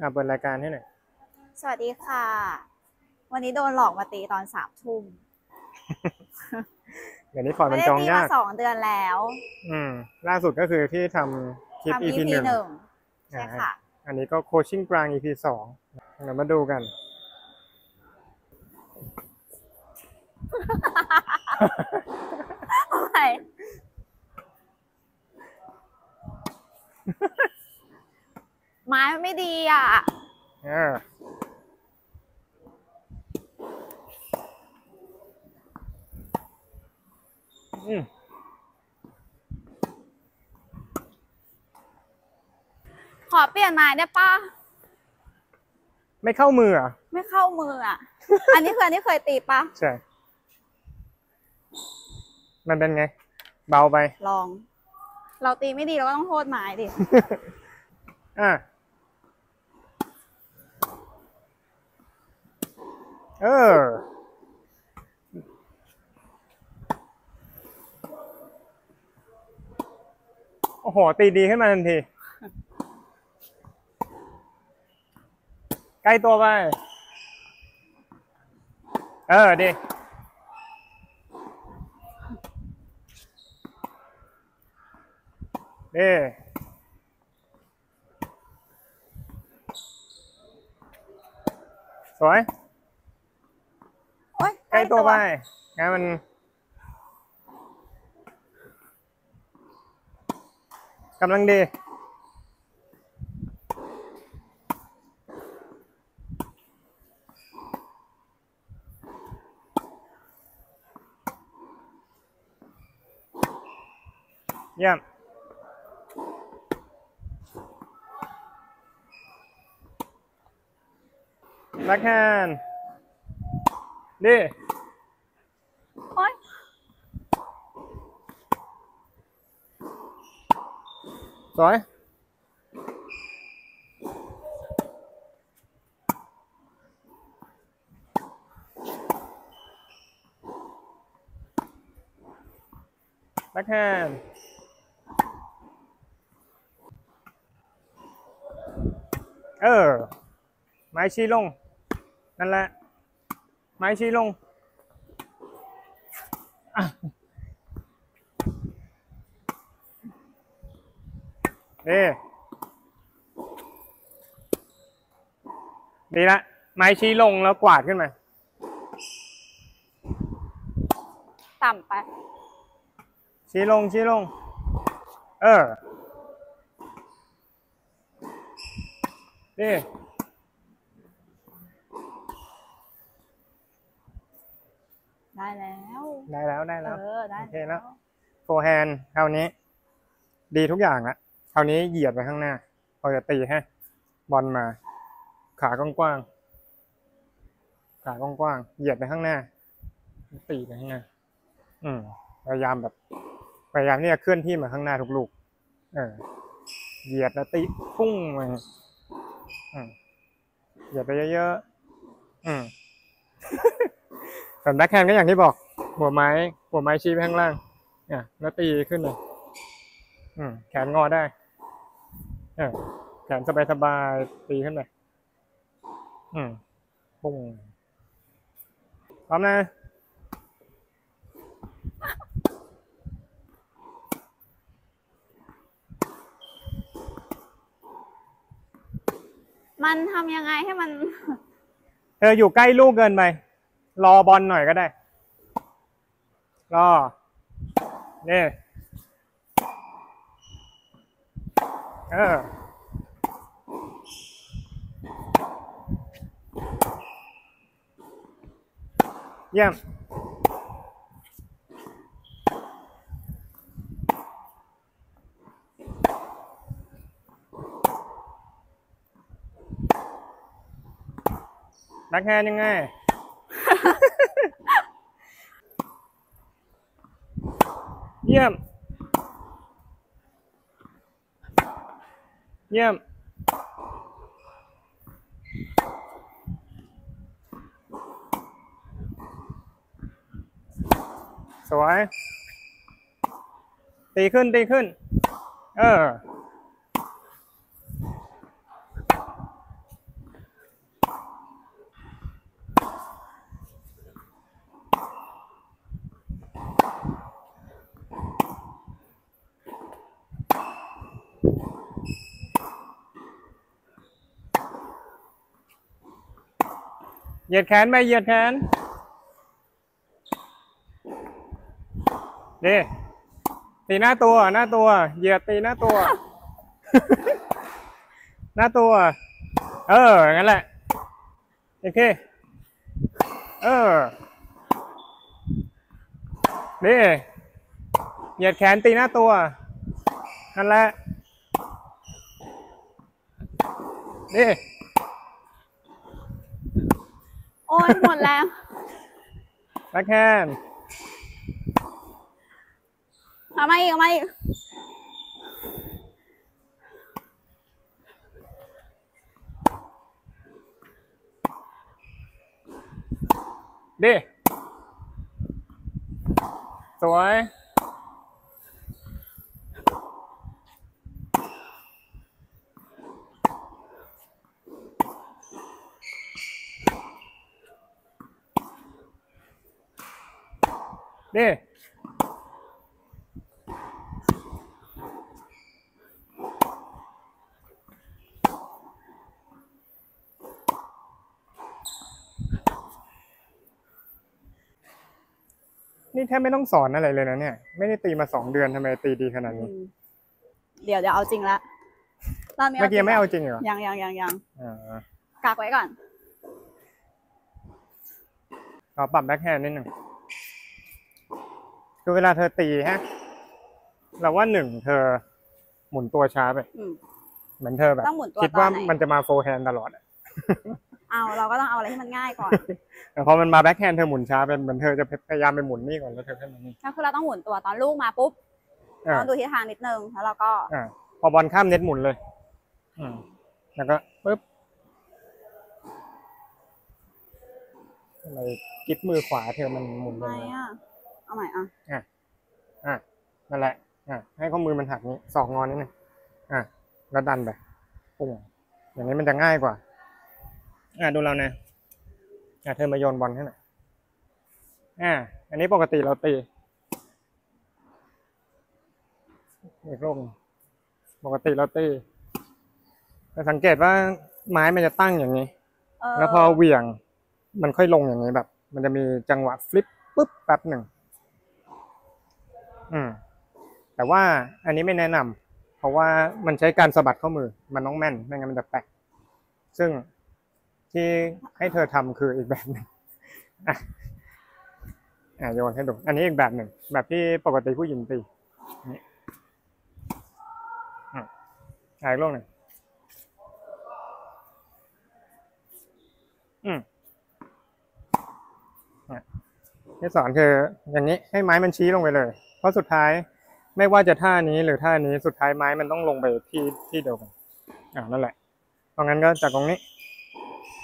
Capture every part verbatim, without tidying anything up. อ่ะเปิดรายการให้หน่อยสวัสดีค่ะวันนี้โดนหลอกมาตีตอนสามทุ่มเดี๋ยวนี้คอร์ดมันจองยากไม่ได้ตีมาสองเดือนแล้วอืมล่าสุดก็คือที่ทำคลิป อี พี หนึ่งใช่ค่ะอันนี้ก็โคชชิ่งกลาง อี พี สองเดี๋ยวมาดูกันอะไรไม้ไม่ดีอ่ะขอเปลี่ยนไม้ได้ป่ะไม่เข้ามืออ่ะไม่เข้ามืออ่ะอันนี้คืออันนี้เคยตีป่ะใช่มันเป็นไงเบาไปลองเราตีไม่ดีเราก็ต้องโทษไม้ดิอ่ะเออโอ้โหตีดีขึ้นมาทันทีใกล้ตัวไปเออดีเอ๊สวยใกล้ตัวไปไงมันกำลังดีเยี่ยมแบคแฮนด์ดิโอ๊ยสวยแบคแฮนด์เออไม้ชี้ลงนั่นแหละไม้ชี้ลงเด้ดีละไม้ชี้ลงแล้วกวาดขึ้นมาต่ำไปชี้ลงชี้ลงเออเด้ได้แล้วได้แล้วได้แล้วโอเคแล้วโฟร์แฮนด์คราวนี้ดีทุกอย่างละคราวนี้เหยียดไปข้างหน้าพอจะตีให้บอลมาขากว้างๆขากว้างๆเหยียดไปข้างหน้าตีไปข้างหน้าอืมพยายามแบบพยายามที่จะเคลื่อนที่มาข้างหน้าทุกลูกเออเหยียดแล้วตีพุ่งมาอืมเหยียดไปเยอะๆอืม แบบแบ็คแฮนด์ก็อย่างที่บอกหัวไม้หัวไม้ชี้ไปข้างล่างอ่ะแล้วตีขึ้นเลยอืมแขนงอได้เออแขนสบายสบายตีขึ้นเลยอืมปุ้งพร้อมนะมันทำยังไงให้มันเธออยู่ใกล้ลูกเกินไปรอบอลหน่อยก็ได้รอเนี่ยเออเยี่ยมแบ็คแฮนด์ยังไงเยี่ยมเยี่ยมสวยตีขึ้นตีขึ้นเออ ยียดแขนไปเหยียดแขนดีตีหน้าตัวหน้าตัวเหยียดตีหน้าตัวหน้าตัวเอองั้นแหละโอเคเออดีเหยียดแขนตีหน้าตัวนั่นแหละดีโอ้ยหมดแล้วแบคแฮนด์เอามาอีกเอามาอีกดีสวยดีนี่แทบไม่ต้องสอนอะไรเลยนะเนี่ยไม่ได้ตีมาสองเดือนทำไมตีดีขนาดนี้เดี๋ยวเดี๋ยวเอาจริงละตอนนี้เมื่อกี้ไม่เอาจริงเหรอยังยังยังยังกากไว้ก่อนขอปรับแบ็คแฮนด์นิดหนึ่งคือเวลาเธอตีฮะเราว่าหนึ่งเธอหมุนตัวช้าไปเหมือนเธอแบบคิดว่ามันจะมาโฟร์แฮนด์ตลอดเอาเราก็ต้องเอาอะไรที่มันง่ายก่อนพอมันมาแบ็คแฮนด์เธอหมุนช้าเป็นเหมือนเธอจะพยายามไปหมุนนี่ก่อนแล้วเธอขึ้นมานี่ก็คือเราต้องหมุนตัวตอนลูกมาปุ๊บต้องดูทิศทางนิดนึงแล้วเราก็พอบอลข้ามเน็ตหมุนเลยอืมแล้วก็ปุ๊บอะไรกิ๊บมือขวาเธอมันหมุนเลยเอาใหม่อ่ะอ่ะอ่ะนั่นแหละอ่ะให้ข้อมือมันหักนี้สองงอนิดนึงอ่ะแล้วดันไปปุ่งอย่างนี้มันจะง่ายกว่าอ่ะดูเรานะอ่ะเธอมาโยนบอลให้หน่อยอ่ะอันนี้ปกติเราตีอีกลงปกติเราตีแต่สังเกตว่าไม้มันจะตั้งอย่างนี้แล้วพอเหวี่ยงมันค่อยลงอย่างนี้แบบมันจะมีจังหวะฟลิปปุ๊บแป๊บหนึ่งอืมแต่ว่าอันนี้ไม่แนะนำเพราะว่ามันใช้การสะบัดข้อมือมันต้องแม่นไม่งั้นมันจะแปลกซึ่งที่ให้เธอทำคืออีกแบบหนึ่งอ่ะอ่ะโยนให้ดูอันนี้อีกแบบหนึ่งแบบที่ปกติผู้หญิงตีนี่อ่ะอีกลงหนึ่งอืมอ่ะที่สอนคืออย่างนี้ให้ไม้มันชี้ลงไปเลยเพราะสุดท้ายไม่ว่าจะท่านี้หรือท่านี้สุดท้ายไม้มันต้องลงไปที่ที่เดียวกันอ่ะนั่นแหละเพราะงั้นก็จากตรงนี้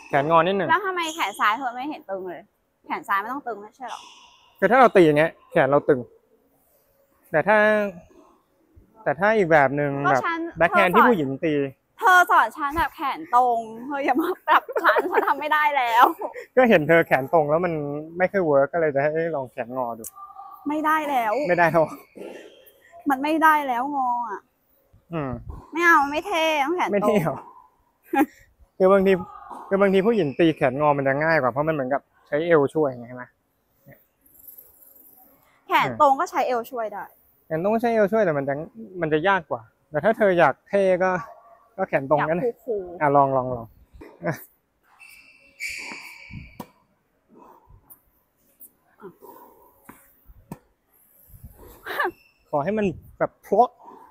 แขนงอนิดหนึ่งแล้วทำไมแขนซ้ายเธอไม่เห็นตึงเลยแขนซ้ายไม่ต้องตึงไม่ใช่หรอคือถ้าเราตีอย่างเงี้ยแขนเราตึงแต่ถ้าแต่ถ้าอีกแบบหนึ่งแบบแบ็คแฮนด์ที่ผู้หญิงตีเธอสอนฉันแบบแขนตรงเธออย่ามาปรับฉันฉันทำไม่ได้แล้วก็เห็นเธอแขนตรงแล้วมันไม่ค่อยเวิร์กก็เลยจะให้ลองแขนงอดูไม่ได้แล้วไม่ได้หรอมันไม่ได้แล้วงออ่ะอืมไม่เอาไม่เท่ต้องแขนตรงไม่เท่หรอคือบางทีคือบางทีผู้หญิงตีแขนงอมันจะง่ายกว่าเพราะมันเหมือนกับใช้เอวช่วยไงใช่ไหมแขนตรงก็ใช้เอวช่วยได้แขนตรงก็ใช้เอวช่วยแต่มันจะมันจะยากกว่าแต่ถ้าเธออยากเท่ก็ก็แขนตรงนั่นแหละอ่ะลองลองลองขอให้มันแบบโผล่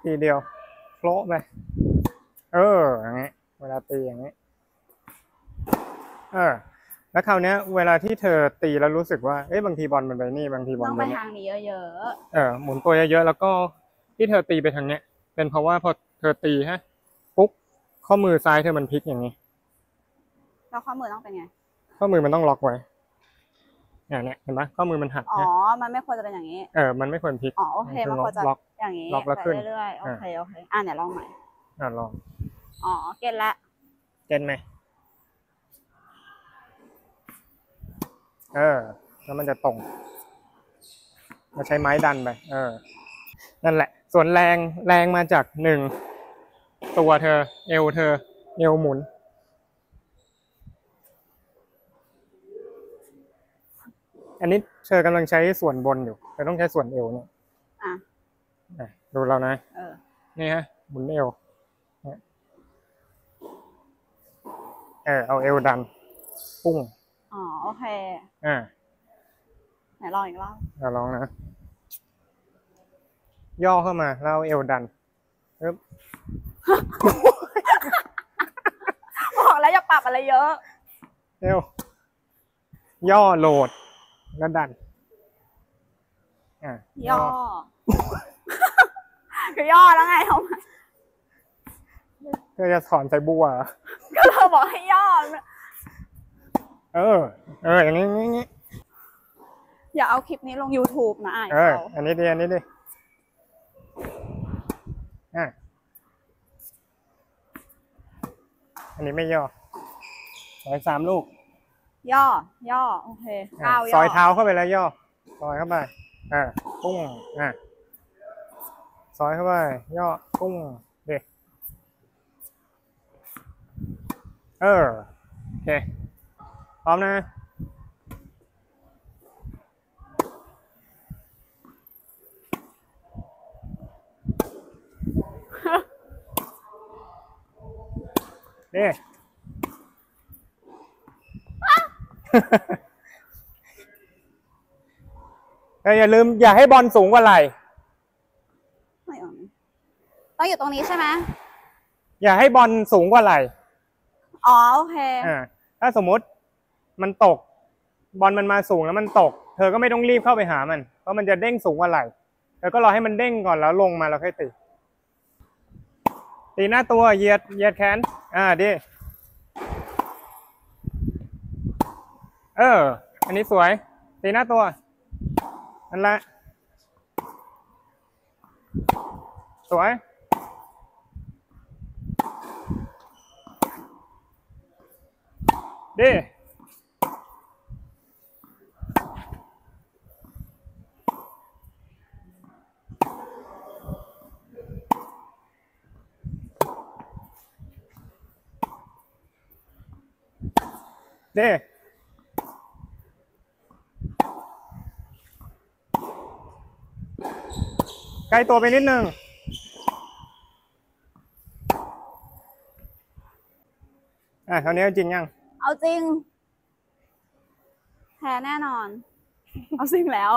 ทีเดียวโผล่ไปเอออย่างเงี้ยเวลาตีอย่างเงี้ยเออแล้วคราวนี้เวลาที่เธอตีแล้วรู้สึกว่าเอ้ยบางทีบอลมันไปนี่บางทีบอลไปทางนี้เยอะๆเออหมุนตัวเยอะๆแล้วก็ที่เธอตีไปทางเนี้ยเป็นเพราะว่าพอเธอตีฮะปุ๊บข้อมือซ้ายเธอมันพลิกอย่างนี้แล้วข้อมือต้องเป็นไงข้อมือมันต้องล็อกไว้อย่างเนี้ยเห็นไหมข้อมือมันหักอ๋อมันไม่ควรจะเป็นอย่างนี้เออมันไม่ควรพลิกอ๋อโอเคมันควรจะล็อกอย่างนี้ล็อกแล้วขึ้นเรื่อยๆโอเคโอเคอ่ะเดี๋ยวลองใหม่อ่ะลองอ๋อเก็ตละเก็ตไหมเออแล้วมันจะตรงเราใช้ไม้ดันไปเออนั่นแหละส่วนแรงแรงมาจากหนึ่งตัวเธอเอวเธอเอวหมุน อันนี้เธอกำลังใช้ส่วนบนอยู่เราต้องใช้ส่วนเอวเนี่ยดูเรานะนี่ฮะหมุนเอวเออเอาเอวดันปุ้งอ๋อโอเคอ่าไหนลองอีกรอบอ่าลองนะย่อเข้ามาแล้วเอวดันปึ๊บบอกแล้วอย่าปรับอะไรเยอะเอวย่อโหลดแล้วดันอ่ะย่อคือย่อแล้วไงเขาเธอจะสอนใส่บัวก็เธอบอกให้ย่อเออเอออย่างนี้นี้อย่าเอาคลิปนี้ลง YouTube นะไอ้เขาอันนี้ดีอันนี้ดีอ่ะอันนี้ไม่ย่อสอยสามลูกย่อย่อโอเคก้าวย่อซอยเท้าเข้าไปแล้วย่อซอยเข้าไปอ่ะปุ้งอ่ะซอยเข้าไปย่อปุ้งเด็กเออโอเคพร้อมนะเนี่ยอย่าลืมอย่าให้บอลสูงกว่าไหล่ต้องอยู่ตรงนี้ใช่ไหมอย่าให้บอลสูงกว่าไหล่อ๋อโอเคอ่าถ้าสมมุติมันตกบอลมันมาสูงแล้วมันตกเธอก็ไม่ต้องรีบเข้าไปหามันเพราะมันจะเด้งสูงกว่าไหล่เธอก็รอให้มันเด้งก่อนแล้วลงมาแล้วค่อยตีตีหน้าตัวเหยียดเหยียดแขนอ่าดีเอออันนี้สวยตีหน้าตัวนั่นแหละสวยดีดีใกล้ตัวไปนิดนึงอ่ะคราวนี้เอาจริงยังเอาจริงแพ้แน่นอนเอาจริงแล้ว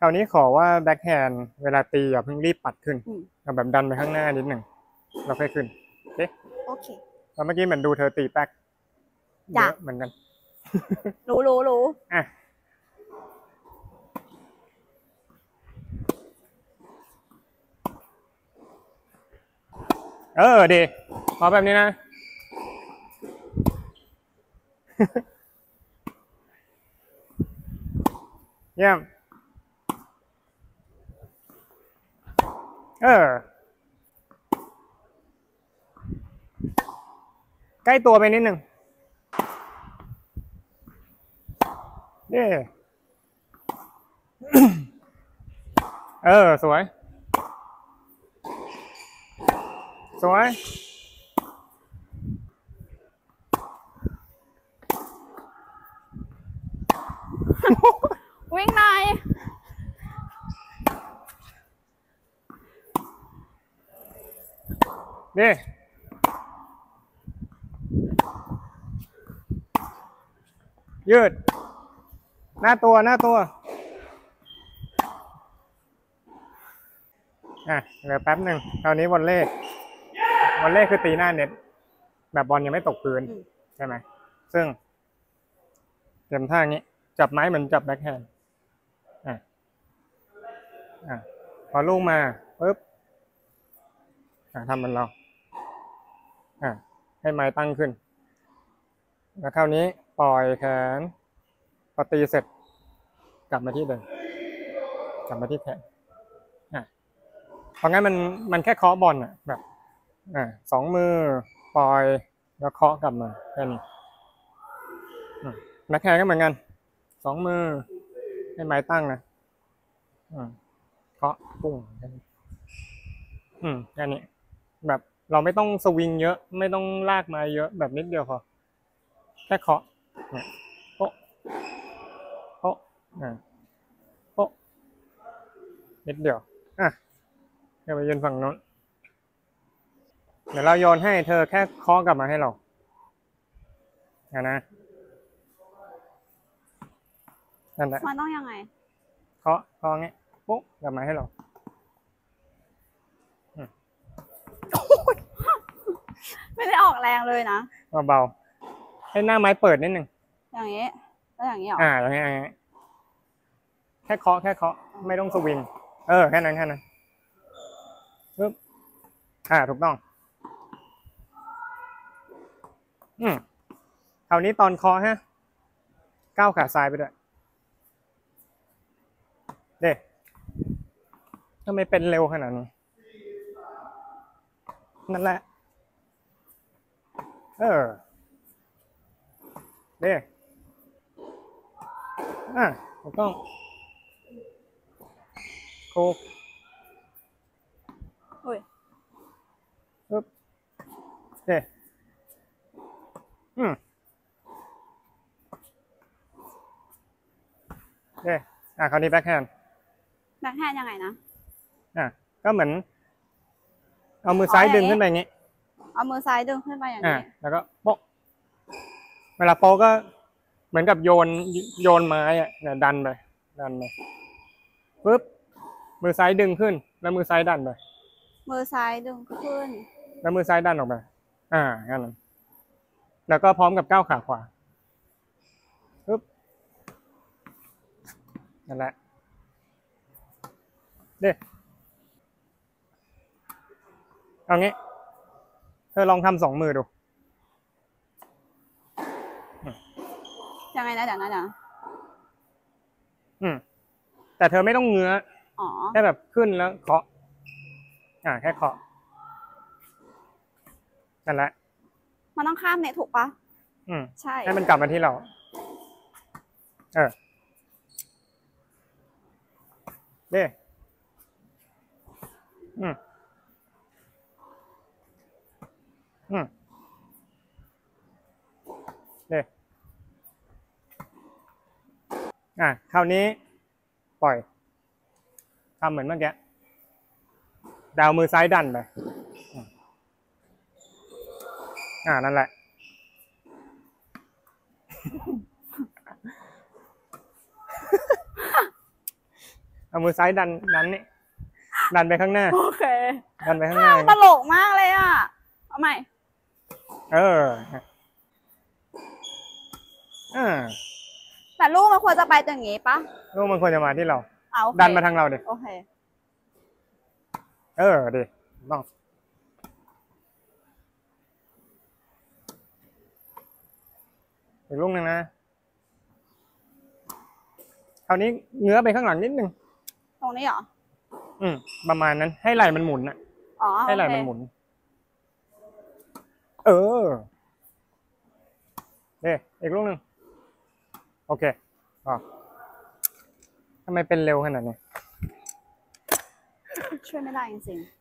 คราวนี้ขอว่าแบ็คแฮนด์เวลาตีอย่าเพิ่งรีบปัดขึ้นเอาแบบดันไปข้างหน้านิดหนึ่งเราค่อยขึ้นโอเคโอเคแล้วเมื่อกี้เหมือนดูเธอตีแป๊กเยอะเหมือนกันรู้รู้รู้อ่ะเออดีขอแบบนี้นะเยี่ยมเออใกล้ตัวไปนิดหนึ่งเย่เออสวยสวยวิ่งในนี่ยืดหน้าตัวหน้าตัวอ่ะเหลือแป๊บหนึ่งคราวนี้วอลเลย์วอลเลย์คือตีหน้าเน็ตแบบบอลยังไม่ตกพื้นใช่ไหมซึ่งเตรียมท่านี้จับไม้เหมือนจับแบ็คแฮนด์อ่ะอ่ะพอลูกมาปึ๊บอ่ะทำมันเราอ่ะให้ไม้ตั้งขึ้นแล้วคราวนี้ปล่อยแขนพอตีเสร็จกลับมาที่เดิมกลับมาที่แขนอ่ะเพราะงั้นมันมันแค่เคาะบอลอ่ะแบบอ่ะสองมือปล่อยแล้วเคาะกลับมาแค่นี้แบ็คแฮนด์ก็เหมือนกันสองมือให้ไม้ตั้งนะเคาะปุ้งอืมแค่นี้แบบเราไม่ต้องสวิงเยอะไม่ต้องลากไม้เยอะแบบนิดเดียวพอแค่เคาะเนี่ยโป๊ะโป๊ะ อ่าโป๊ะนิดเดียวอ่ะเดี๋ยวไปโยนฝั่งโน้นเดี๋ยวเราโยนให้เธอแค่เคาะกลับมาให้เรานะนะนั่นแหละมันต้องยังไงเคาะเคาะเงี้ยปุ๊บกลับมาให้เราไม่ได้ออกแรงเลยนะเบาๆให้หน้าไม้เปิดนิดหนึ่งอย่างนี้แล้วอย่างนี้หรออ่าอย่างนี้แค่เคาะแค่เคาะไม่ต้องสวิงเออแค่นั้นแค่นั้นปึ๊บอ่าถูกต้องอืมคราวนี้ตอนเคาะฮะก้าวขาซ้ายไปด้วยเด็กทำไมเป็นเร็วขนาดนี้นั่นแหละเออเด็กอ่ะถูกต้องโคกโอ้ยปึ๊บเด็กอืมโอเคอ่ะคราวนี้แบ็คแฮนด์แบ็คแฮนด์ยังไงนะอ่ะก็เหมือนเอามือซ้ายดึงขึ้นไปอย่างนี้เอามือซ้ายดึงขึ้นไปอย่างนี้แล้วก็โป๊ะเวลาโป๊ะก็เหมือนกับโยนโยนไม้อ่ะเนี่ยดันไปดันไปปึ๊บมือซ้ายดึงขึ้นแล้วมือซ้ายดันไปมือซ้ายดึงขึ้นแล้วมือซ้ายดันออกไปอ่างั้นแล้วก็พร้อมกับก้าวขาขวาปึ๊บนั่นแหละเด็กเอางี้เธอลองทำสองมือดูยังไงนะจังนะจังอืมแต่เธอไม่ต้องเงื้อแค่แบบขึ้นแล้วเคาะอ่าแค่เคาะนั่นแหละมันต้องข้ามเนี่ยถูกปะอืมใช่ให้มันกลับมาที่เราเออเด้อืมอืมเด้อ่ะคราวนี้ปล่อยทำเหมือนเมื่อกี้ดาวมือซ้ายดันไปอ่านั่นแหละเอามือซ้ายดันดันนี่ดันไปข้างหน้าโอเคดันไปข้างหน้าตลกมากเลยอ่ะเอาใหม่เอออ่าแต่ลูกมันควรจะไปอย่างงี้ปะลูกมันควรจะมาที่เราดันมาทางเราดิโอเคเออดิลองอีกลูกหนึ่งนะคราวนี้เงื้อไปข้างหลังนิดนึงตรงนี้เหรออืมประมาณนั้นให้ไหล่มันหมุนนะอ๋อให้ไหล่มันหมุนเออเด็กอีกลูกหนึ่งโอเคอ๋อทำไมเป็นเร็วขนาดนี้ช่วยไม่ได้จริงๆ